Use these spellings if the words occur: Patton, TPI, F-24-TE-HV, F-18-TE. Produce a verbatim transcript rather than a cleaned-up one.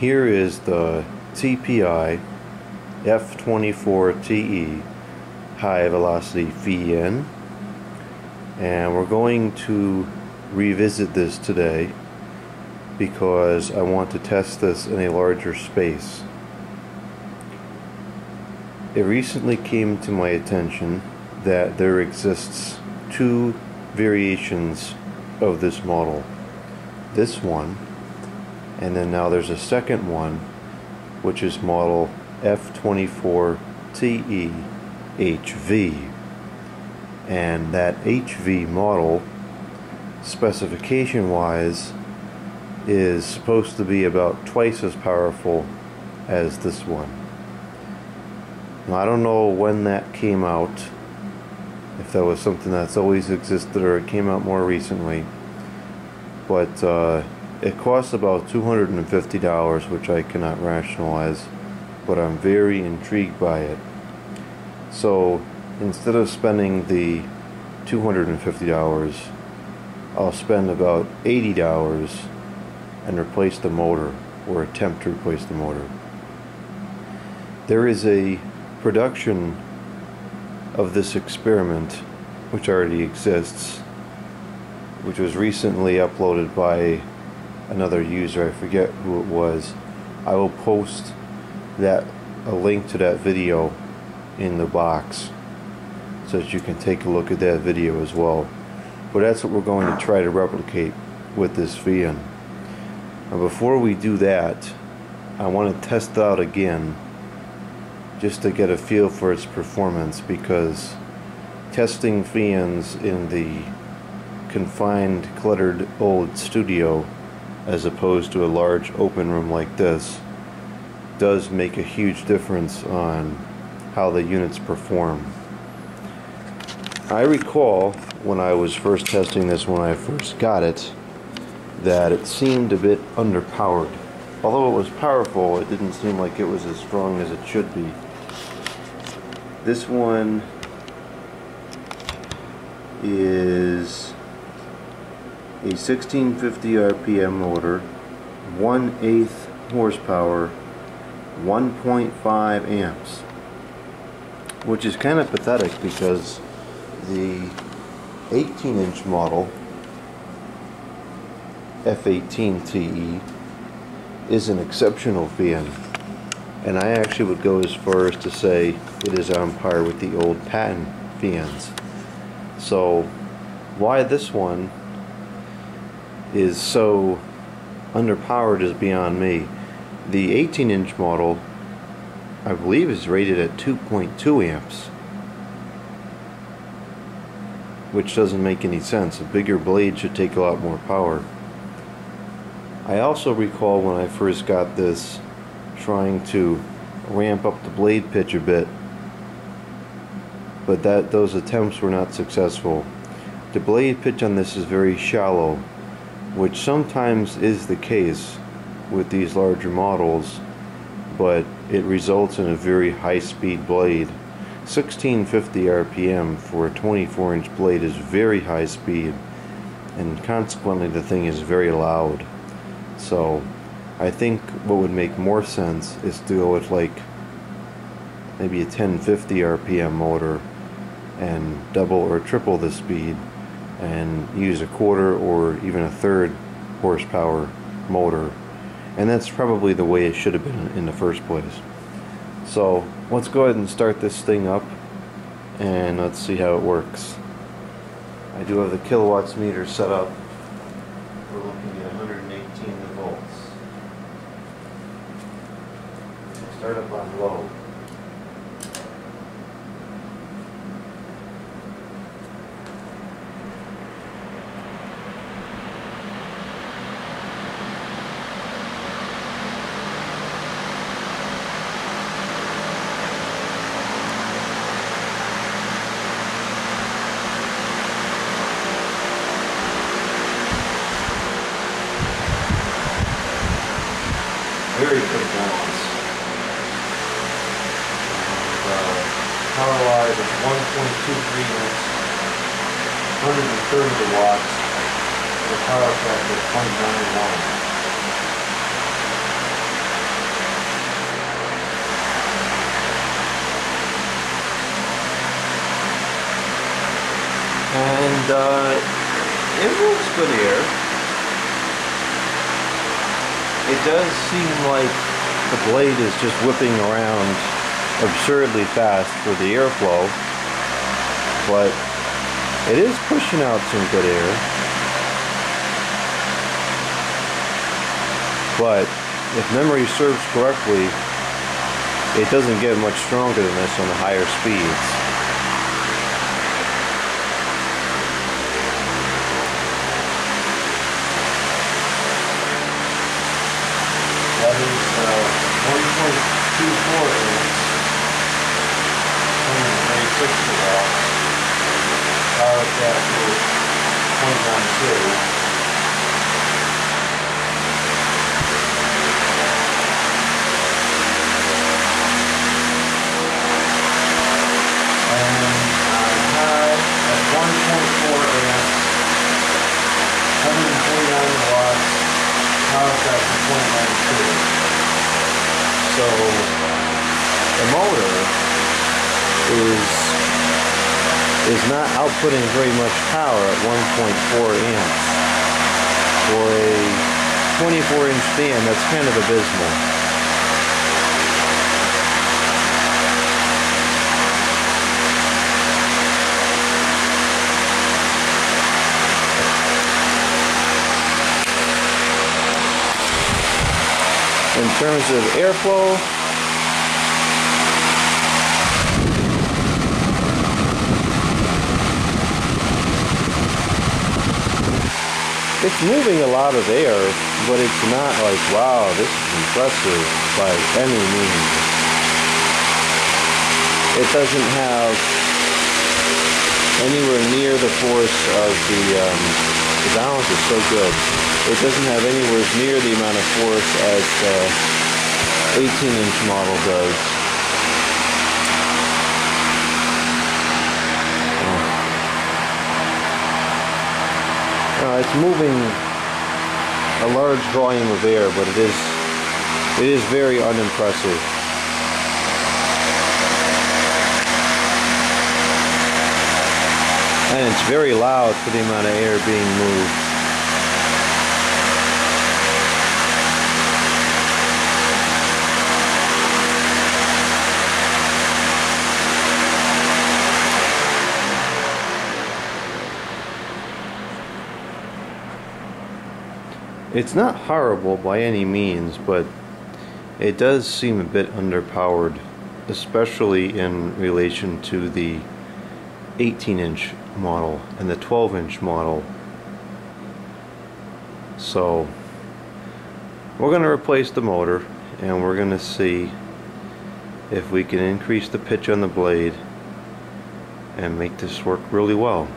Here is the T P I F twenty-four T E High Velocity V N, and we're going to revisit this today because I want to test this in a larger space. It recently came to my attention that there exists two variations of this model. This one, and then now there's a second one, which is model F twenty-four T E H V, and that H V model, specification wise, is supposed to be about twice as powerful as this one. Now, I don't know when that came out, if that was something that's always existed or it came out more recently, but uh, it costs about two hundred fifty dollars, which I cannot rationalize, but I'm very intrigued by it. So instead of spending the two hundred fifty dollars, I'll spend about eighty dollars and replace the motor, or attempt to replace the motor. There is a production of this experiment which already exists, which was recently uploaded by another user. I forget who it was. I will post that a link to that video in the box so that you can take a look at that video as well. But that's what we're going to try to replicate with this V N. Now, before we do that, I want to test it out again just to get a feel for its performance, because testing V Ns in the confined, cluttered old studio as opposed to a large open room like this does make a huge difference on how the units perform. I recall when I was first testing this, when I first got it, that it seemed a bit underpowered. Although it was powerful, it didn't seem like it was as strong as it should be. This one is a sixteen fifty R P M motor, one eighth horsepower, one point five amps, which is kind of pathetic because the eighteen inch model F eighteen T E is an exceptional V N, and I actually would go as far as to say it is on par with the old Patton V Ns. So why this one is so underpowered is beyond me. The eighteen inch model, I believe, is rated at two point two amps, which doesn't make any sense. A bigger blade should take a lot more power. I also recall when I first got this trying to ramp up the blade pitch a bit, but that those attempts were not successful. The blade pitch on this is very shallow, which sometimes is the case with these larger models, but it results in a very high speed blade. sixteen fifty R P M for a twenty-four inch blade is very high speed, and consequently the thing is very loud. So I think what would make more sense is to go with like maybe a ten fifty R P M motor and double or triple the speed and use a quarter or even a third horsepower motor. And that's probably the way it should have been in the first place. So let's go ahead and start this thing up and let's see how it works. I do have the kilowatts meter set up. We're looking at one hundred eighteen volts. We'll start up on low. Very good balance. The power wise is one point two three amps, one hundred thirty watts, and the power factor is zero point nine one. and uh, it works good here. It does seem like the blade is just whipping around absurdly fast for the airflow, but it is pushing out some good air. But if memory serves correctly, it doesn't get much stronger than this on the higher speeds. That is uh, one point two four amps, one hundred twenty-six kilowatts, power cap is zero point nine two, and I have at one point four amps, one hundred twenty-nine watts, power cap is zero point nine two. So the motor is is not outputting very much power at one point four amps. For a twenty-four inch fan, that's kind of abysmal. In terms of airflow, it's moving a lot of air, but it's not like, wow, this is impressive by any means. It doesn't have anywhere near the force of the, um, the balance is so good. It doesn't have anywhere near the amount of force as the eighteen inch model does. Oh. Uh, it's moving a large volume of air, but it is it is very unimpressive. And it's very loud for the amount of air being moved. It's not horrible by any means, but it does seem a bit underpowered, especially in relation to the eighteen inch model and the twelve inch model. So we're going to replace the motor, and we're going to see if we can increase the pitch on the blade and make this work really well.